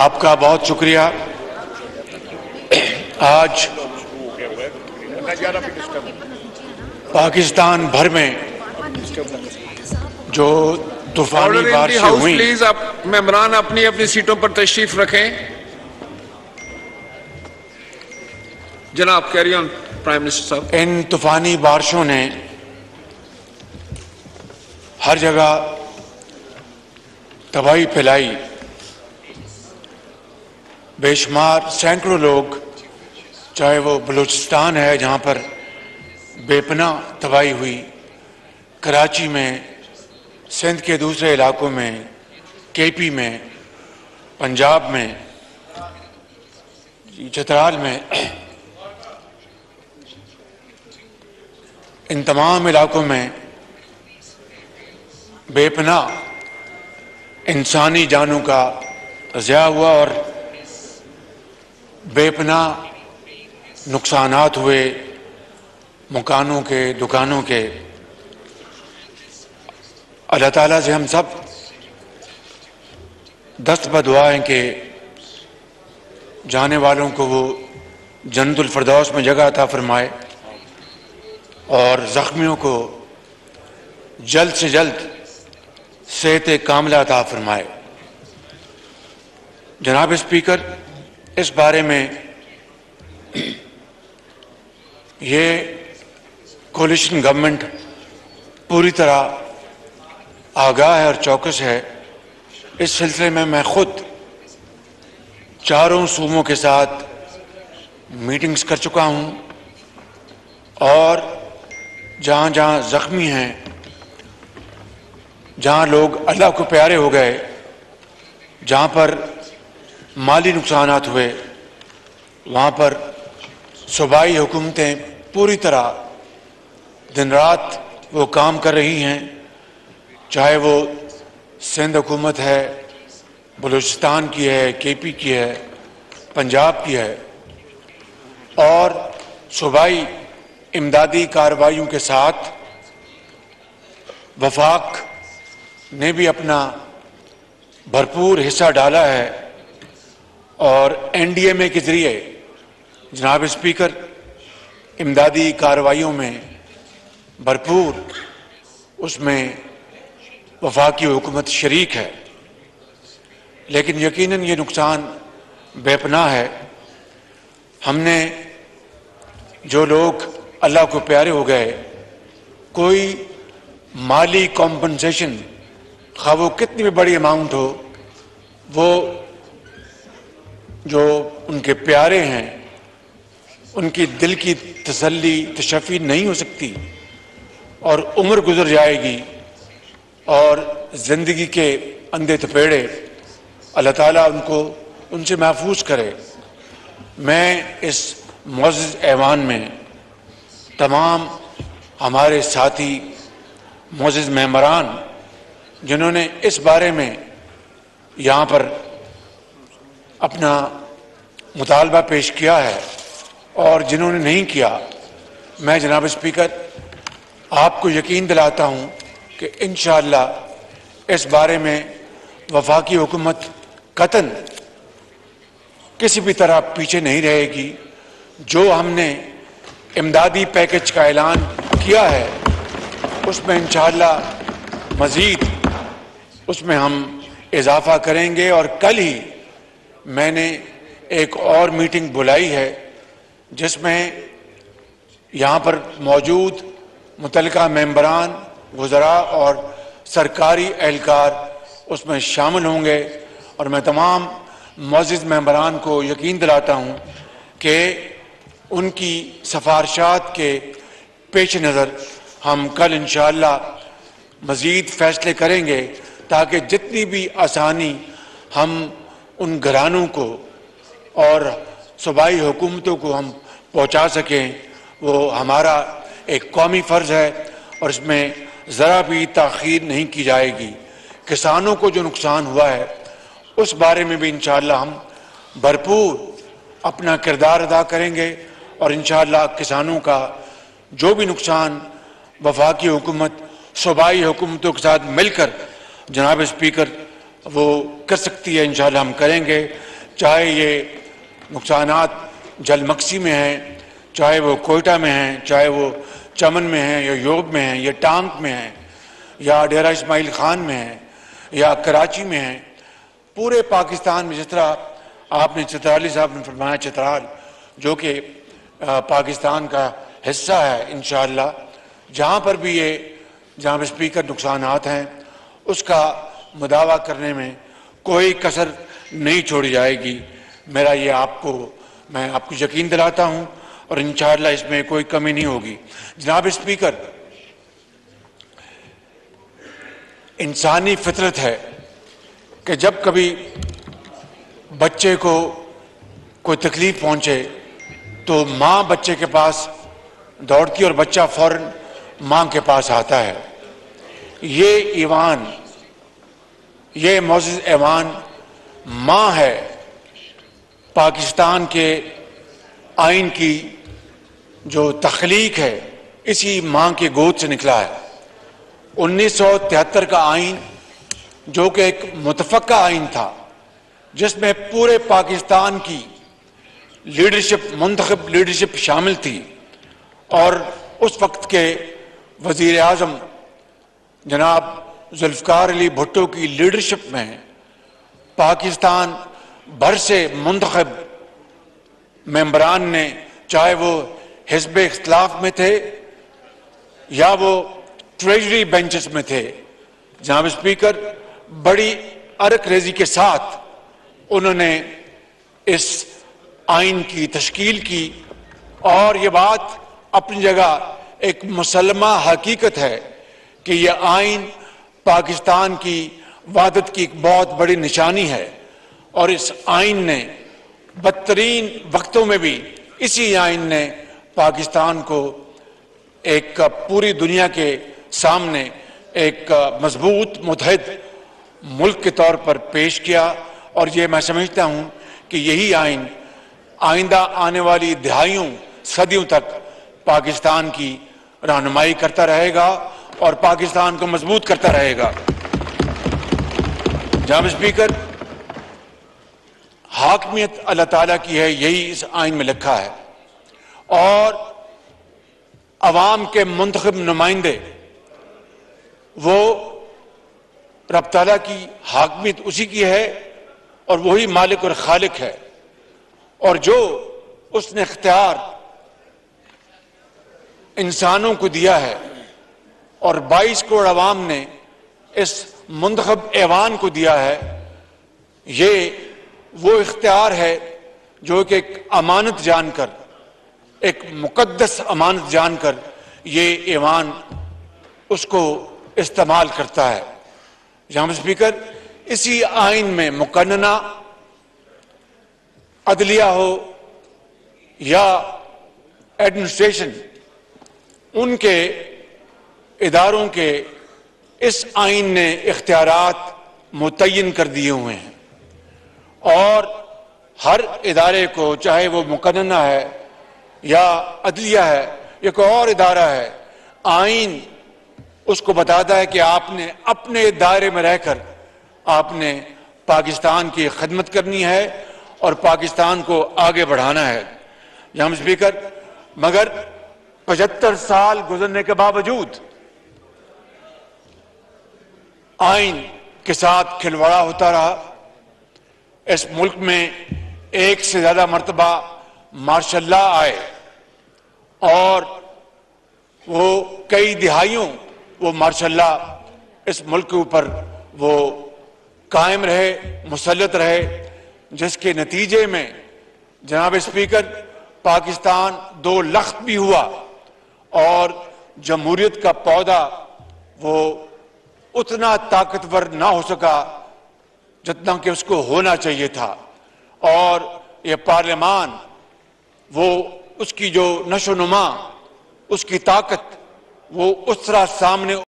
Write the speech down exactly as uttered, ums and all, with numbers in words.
आपका बहुत शुक्रिया। आज पाकिस्तान भर में जो तूफानी बारिश हुई, प्लीज आप मेहमान अपनी अपनी सीटों पर तशरीफ रखें। जनाब कैरी ऑन प्राइम मिनिस्टर साहब। इन तूफानी बारिशों ने हर जगह तबाही फैलाई, बेशुमार सैकड़ों लोग, चाहे वो बलूचिस्तान है जहाँ पर बेपनाह तबाही हुई, कराची में, सिंध के दूसरे इलाकों में, केपी में, पंजाब में, चतराल में, इन तमाम इलाकों में बेपनाह इंसानी जानों का ज़िया हुआ और बेपनाह नुकसानात हुए मकानों के, दुकानों के। अल्लाह ताला से हम सब दस्त बदुआ हैं कि जाने वालों को वो जन्नतुल फिरदौस में जगह अता फरमाए और ज़ख्मियों को जल्द से जल्द सेहते कामला अता फरमाए। जनाब स्पीकर, इस बारे में ये कोलिशन गवर्नमेंट पूरी तरह आगाह है और चौकस है। इस सिलसिले में मैं खुद चारों सूबों के साथ मीटिंग्स कर चुका हूँ और जहाँ जहाँ ज़ख्मी हैं, जहाँ लोग अल्लाह को प्यारे हो गए, जहाँ पर माली नुकसानात हुए, वहाँ पर सूबाई हुकूमतें पूरी तरह दिन रात वो काम कर रही हैं, चाहे वो सिंध हुकूमत है, बलूचिस्तान की है, केपी की है, पंजाब की है, और सूबाई इमदादी कार्रवाइयों के साथ वफाक ने भी अपना भरपूर हिस्सा डाला है। और एन डी एम ए के ज़रिए जनाब स्पीकर इमदादी कार्रवाइयों में भरपूर उसमें वफाकी हुकूमत शरीक है, लेकिन यकीनन ये नुकसान बेपनाह है। हमने जो लोग अल्लाह को प्यारे हो गए, कोई माली कॉम्पनसेशन खा वो कितनी भी बड़ी अमाउंट हो, वो जो उनके प्यारे हैं उनकी दिल की तसल्ली तशफ़ी नहीं हो सकती और उम्र गुजर जाएगी और ज़िंदगी के अंधे थपेड़े। अल्लाह ताला उनको उनसे महफूज करे। मैं इस मुअज़्ज़िज़ ऐवान में तमाम हमारे साथी मुअज़्ज़िज़ मेहमान जिन्होंने इस बारे में यहाँ पर अपना मुतालबा पेश किया है और जिन्होंने नहीं किया, मैं जनाब स्पीकर आपको यकीन दिलाता हूँ कि इंशाअल्लाह इस बारे में वफाकी हुकूमत कतन किसी भी तरह पीछे नहीं रहेगी। जो हमने इमदादी पैकेज का ऐलान किया है उसमें इंशाअल्लाह मज़ीद उसमें हम इजाफा करेंगे और कल ही मैंने एक और मीटिंग बुलाई है जिसमें यहाँ पर मौजूद मुतलका मेंबरान, वज़रा और सरकारी एहलकार उसमें शामिल होंगे। और मैं तमाम मौजूद मेंबरान को यकीन दिलाता हूँ कि उनकी सफारशात के पेश नज़र हम कल इंशाअल्लाह मज़ीद फ़ैसले करेंगे ताकि जितनी भी आसानी हम उन घरानों को और सूबाई हुकूमतों को हम पहुँचा सकें, वो हमारा एक कौमी फ़र्ज़ है और इसमें ज़रा भी ताख़ीर नहीं की जाएगी। किसानों को जो नुकसान हुआ है उस बारे में भी इंशाअल्लाह हम भरपूर अपना किरदार अदा करेंगे और इंशाअल्लाह किसानों का जो भी नुकसान वफाकी हुकूमत सूबाई हुकूमतों के साथ मिलकर जनाब स्पीकर वो कर सकती है, इंशाल्लाह हम करेंगे। चाहे ये नुकसानात जलमक्सी में हैं, चाहे वो कोयटा में हैं, चाहे वो चमन में हैं या योग में हैं या टांग में हैं या डेरा इस्माइल खान में हैं या कराची में हैं, पूरे पाकिस्तान में। जिस तरह आपने चित्राली साहब ने फरमाया, चित्राल जो कि पाकिस्तान का हिस्सा है, इंशाल्लाह जहाँ पर भी ये जहाँ पर स्पीकर नुकसानात हैं उसका मुदावा करने में कोई कसर नहीं छोड़ी जाएगी। मेरा ये आपको मैं आपको यकीन दिलाता हूँ और इंशाल्लाह इसमें कोई कमी नहीं होगी। जनाब स्पीकर, इंसानी फितरत है कि जब कभी बच्चे को कोई तकलीफ पहुँचे तो माँ बच्चे के पास दौड़ती और बच्चा फौरन माँ के पास आता है। ये ईवान, ये मौज़िज़ ईवान माँ है। पाकिस्तान के आइन की जो तख्लीक है इसी माँ के गोद से निकला है। उन्नीस सौ तिहत्तर का आइन जो कि एक मुतफ़क़ा आइन था, जिसमें पूरे पाकिस्तान की लीडरशिप, मुंतखब लीडरशिप शामिल थी और उस वक्त के वज़ीर आज़म जनाब ज़ुल्फ़िकार अली भुट्टो की लीडरशिप में पाकिस्तान भर से मुंतखब मेंबरान ने, चाहे वो हिज़्बे इख्तिलाफ में थे या वो ट्रेजरी बेंचेस में थे, जनाब स्पीकर बड़ी अरक रेजी के साथ उन्होंने इस आइन की तश्कील की। और ये बात अपनी जगह एक मुसलमा हकीकत है कि यह आइन पाकिस्तान की वादत की एक बहुत बड़ी निशानी है। और इस आइन ने बदतरीन वक्तों में भी, इसी आइन ने पाकिस्तान को एक पूरी दुनिया के सामने एक मजबूत मुतहद मुल्क के तौर पर पेश किया। और ये मैं समझता हूँ कि यही आइन आइंदा आने वाली दहाइयों, सदियों तक पाकिस्तान की रहनुमाई करता रहेगा और पाकिस्तान को मजबूत करता रहेगा। जनाब स्पीकर, हाकमियत अल्लाह ताला की है, यही इस आइन में लिखा है। और अवाम के मुंतखब नुमाइंदे, वो रब ताला की हाकमियत उसी की है और वही मालिक और खालिक है। और जो उसने इख्तियार इंसानों को दिया है और बाईस करोड़ अवाम ने इस मुंतखब ईवान को दिया है, ये वो इख्तियार है जो कि एक अमानत जानकर, एक मुकद्दस अमानत जानकर ये ईवान उसको इस्तेमाल करता है। जनाब स्पीकर, इसी आइन में मुकन्ना अदलिया हो या एडमिनिस्ट्रेशन, उनके इदारों के इस आइन ने इख्तियारात मुतय्यन कर दिए हुए हैं। और हर इदारे को, चाहे वो मुकन्ना है या अदलिया है या कोई और इदारा है, आइन उसको बताता है कि आपने अपने दायरे में रहकर आपने पाकिस्तान की खिदमत करनी है और पाकिस्तान को आगे बढ़ाना है। जनाब स्पीकर, मगर पचहत्तर साल गुजरने के बावजूद आइन के साथ खिलवाड़ा होता रहा। इस मुल्क में एक से ज्यादा मरतबा मार्शल लॉ आए और वो कई दिहाइयों वो मार्शल लॉ इस मुल्क के ऊपर वो कायम रहे, मुसल्लत रहे, जिसके नतीजे में जनाब स्पीकर पाकिस्तान दो लख्त भी हुआ और जमहूरियत का पौधा वो उतना ताकतवर ना हो सका जितना कि उसको होना चाहिए था। और ये पार्लियामान वो उसकी जो नशोनुमा, उसकी ताकत वो उस तरह सामने